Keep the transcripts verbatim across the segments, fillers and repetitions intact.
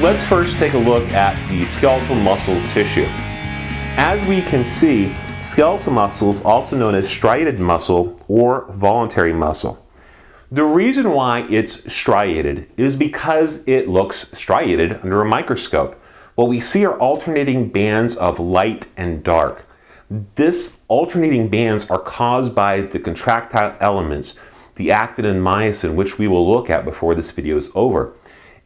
Let's first take a look at the skeletal muscle tissue. As we can see, skeletal muscle is also known as striated muscle or voluntary muscle. The reason why it's striated is because it looks striated under a microscope. What we see are alternating bands of light and dark. These alternating bands are caused by the contractile elements, the actin and myosin, which we will look at before this video is over.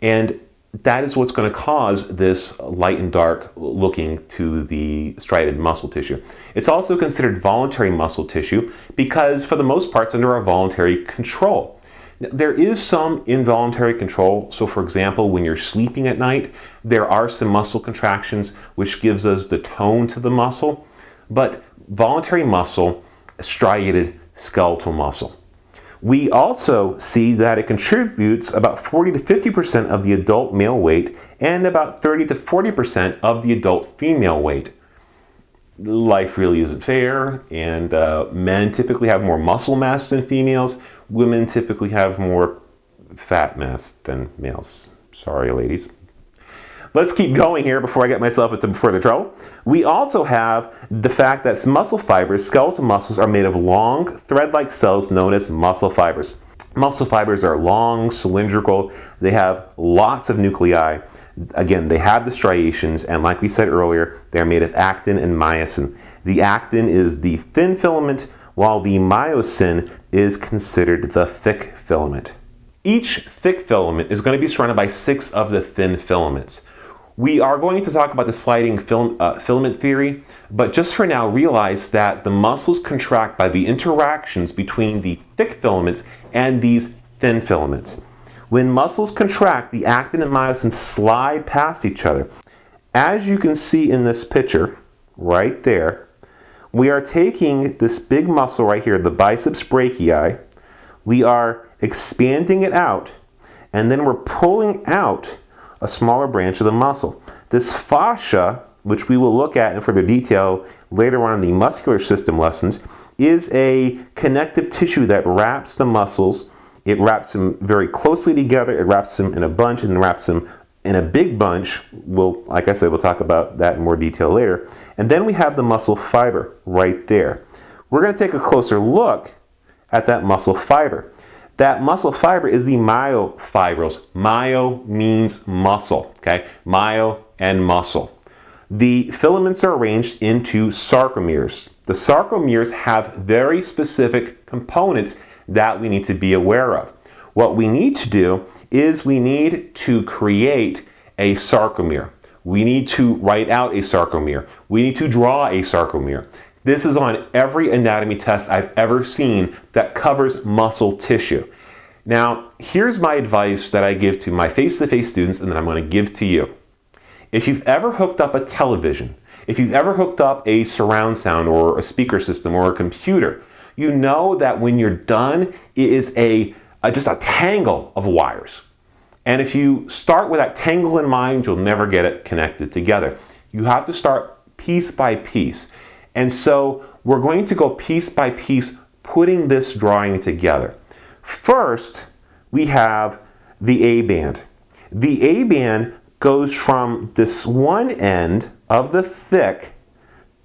And that is what's going to cause this light and dark looking to the striated muscle tissue. It's also considered voluntary muscle tissue because for the most part it's under a voluntary control. Now, there is some involuntary control. So for example, when you're sleeping at night, there are some muscle contractions which gives us the tone to the muscle, but voluntary muscle, striated skeletal muscle. We also see that it contributes about forty to fifty percent of the adult male weight and about thirty to forty percent of the adult female weight. Life really isn't fair, and uh, men typically have more muscle mass than females. Women typically have more fat mass than males. Sorry, ladies. Let's keep going here before I get myself into further trouble. We also have the fact that muscle fibers, skeletal muscles, are made of long thread-like cells known as muscle fibers. Muscle fibers are long, cylindrical. They have lots of nuclei. Again, they have the striations, and like we said earlier, they're made of actin and myosin. The actin is the thin filament, while the myosin is considered the thick filament. Each thick filament is going to be surrounded by six of the thin filaments. We are going to talk about the sliding film, uh, filament theory, but just for now realize that the muscles contract by the interactions between the thick filaments and these thin filaments. When muscles contract, the actin and myosin slide past each other. As you can see in this picture, right there, we are taking this big muscle right here, the biceps brachii, we are expanding it out, and then we're pulling out a smaller branch of the muscle. This fascia, which we will look at in further detail later on in the muscular system lessons, is a connective tissue that wraps the muscles. It wraps them very closely together, it wraps them in a bunch, and wraps them in a big bunch. We'll, like I said, we'll talk about that in more detail later. And then we have the muscle fiber right there. We're gonna take a closer look at that muscle fiber. That muscle fiber is the myofibrils. Myo means muscle, okay? Myo and muscle. The filaments are arranged into sarcomeres. The sarcomeres have very specific components that we need to be aware of. What we need to do is we need to create a sarcomere. We need to write out a sarcomere. We need to draw a sarcomere. This is on every anatomy test I've ever seen that covers muscle tissue. Now, here's my advice that I give to my face-to-face students and that I'm going to give to you. If you've ever hooked up a television, if you've ever hooked up a surround sound or a speaker system or a computer, you know that when you're done, it is a, a just a tangle of wires. And if you start with that tangle in mind, you'll never get it connected together. You have to start piece by piece. And so we're going to go piece by piece putting this drawing together. First, we have the A band. The A band goes from this one end of the thick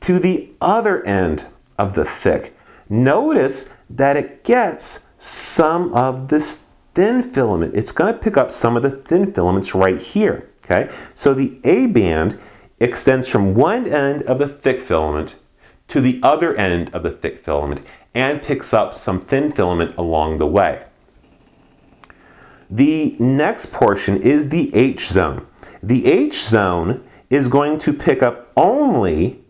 to the other end of the thick. Notice that it gets some of this thin filament. It's going to pick up some of the thin filaments right here. Okay? So the A band extends from one end of the thick filament to the other end of the thick filament and picks up some thin filament along the way. The next portion is the H zone. The H zone is going to pick up only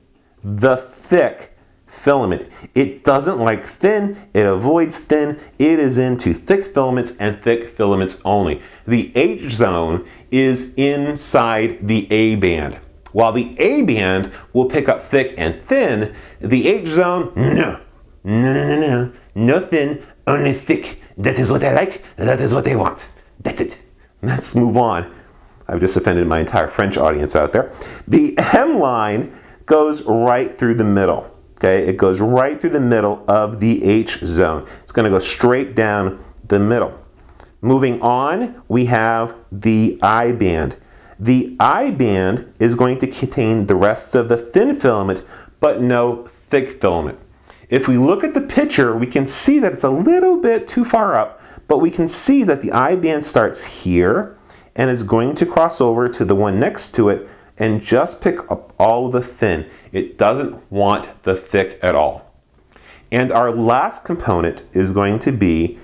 the thick filament. It doesn't like thin, it avoids thin, it is into thick filaments and thick filaments only. The H zone is inside the A band. While the A band will pick up thick and thin, the H zone, no, no, no, no, no, no thin, only thick. That is what I like, that is what I want. That's it. Let's move on. I've just offended my entire French audience out there. The M line goes right through the middle, okay? It goes right through the middle of the H zone. It's gonna go straight down the middle. Moving on, we have the I band. The I band is going to contain the rest of the thin filament, but no thick filament. If we look at the picture, we can see that it's a little bit too far up, but we can see that the I band starts here and is going to cross over to the one next to it and just pick up all the thin. It doesn't want the thick at all. And our last component is going to be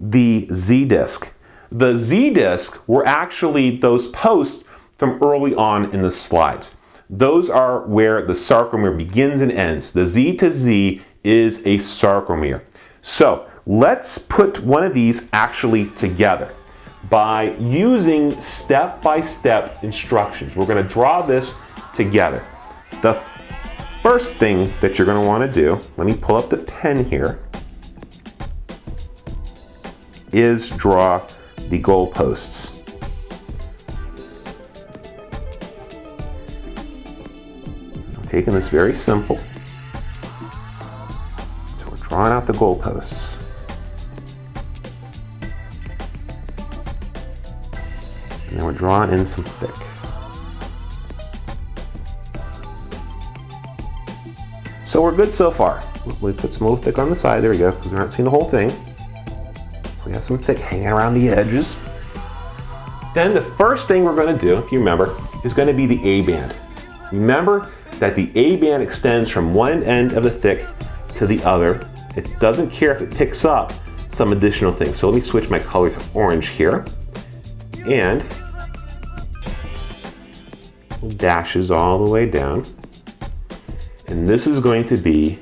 the Z-disc. The Z-disc were actually those posts from early on in the slides. Those are where the sarcomere begins and ends. The Z to Z is a sarcomere. So let's put one of these actually together by using step-by-step instructions. We're going to draw this together. The first thing that you're going to want to do, let me pull up the pen here, is draw the goalposts. I'm taking this very simple. So we're drawing out the goalposts. And then we're drawing in some thick. So we're good so far. We put some little thick on the side, there we go, because we're not seeing the whole thing. We have some thick hanging around the edges. Then the first thing we're going to do, if you remember, is going to be the A-band. Remember that the A-band extends from one end of the thick to the other. It doesn't care if it picks up some additional things. So let me switch my color to orange here. And dashes all the way down. And this is going to be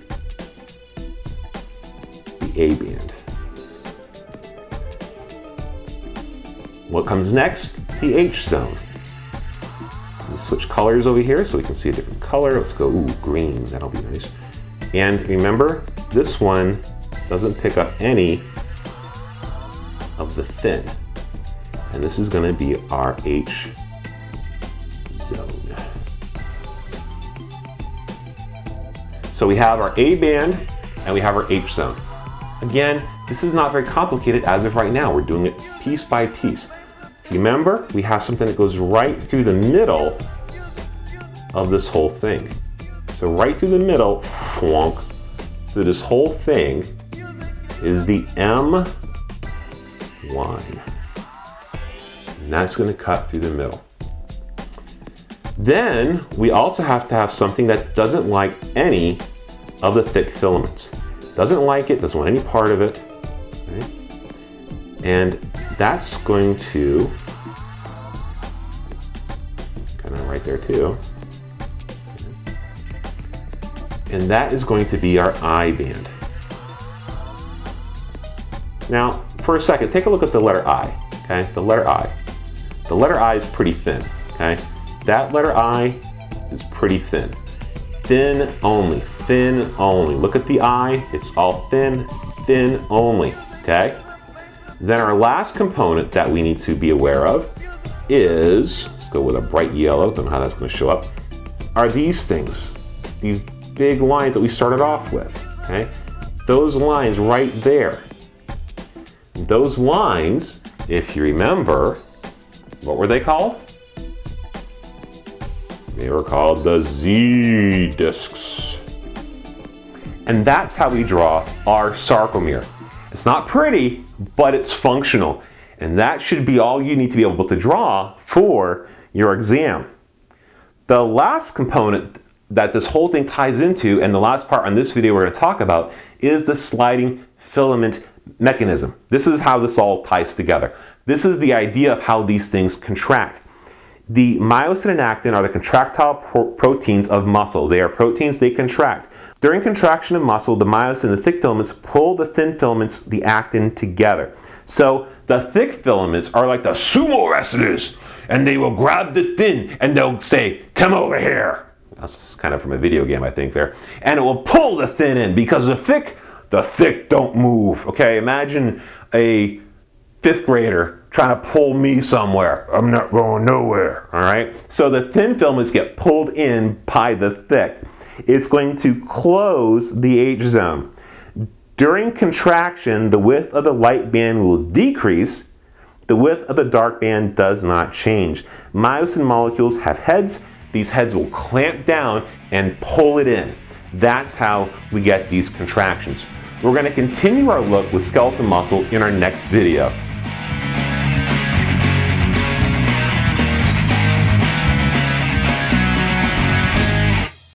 the A-band. What comes next? The H zone. Let's switch colors over here so we can see a different color. Let's go, ooh, green, that'll be nice. And remember, this one doesn't pick up any of the thin. And this is gonna be our H zone. So we have our A band and we have our H zone. Again, this is not very complicated as of right now. We're doing it piece by piece. Remember, we have something that goes right through the middle of this whole thing. So right through the middle, wonk, through this whole thing is the M line. And that's gonna cut through the middle. Then we also have to have something that doesn't like any of the thick filaments. Doesn't like it, doesn't want any part of it. Right? And that's going to, kind of right there too. And that is going to be our I band. Now, for a second, take a look at the letter I, okay? The letter I. The letter I is pretty thin, okay? That letter I is pretty thin. Thin only, thin only. Look at the I, it's all thin, thin only, okay? Then our last component that we need to be aware of is, let's go with a bright yellow, don't know how that's gonna show up, are these things, these big lines that we started off with, okay? Those lines right there. Those lines, if you remember, what were they called? They were called the Z-discs. And that's how we draw our sarcomere. It's not pretty, but it's functional. And that should be all you need to be able to draw for your exam. The last component that this whole thing ties into, and the last part on this video we're going to talk about, is the sliding filament mechanism. This is how this all ties together. This is the idea of how these things contract. The myosin and actin are the contractile pro proteins of muscle. They are proteins, they contract. During contraction of muscle, the myosin, the thick filaments, pull the thin filaments, the actin, together. So the thick filaments are like the sumo wrestlers, and they will grab the thin and they'll say, come over here. That's kind of from a video game, I think, there. And it will pull the thin in because the thick, the thick don't move. Okay, imagine a fifth grader trying to pull me somewhere. I'm not going nowhere, all right? So the thin filaments get pulled in by the thick. It's going to close the H zone. During contraction, the width of the light band will decrease. The width of the dark band does not change. Myosin molecules have heads. These heads will clamp down and pull it in. That's how we get these contractions. We're going to continue our look with skeletal muscle in our next video.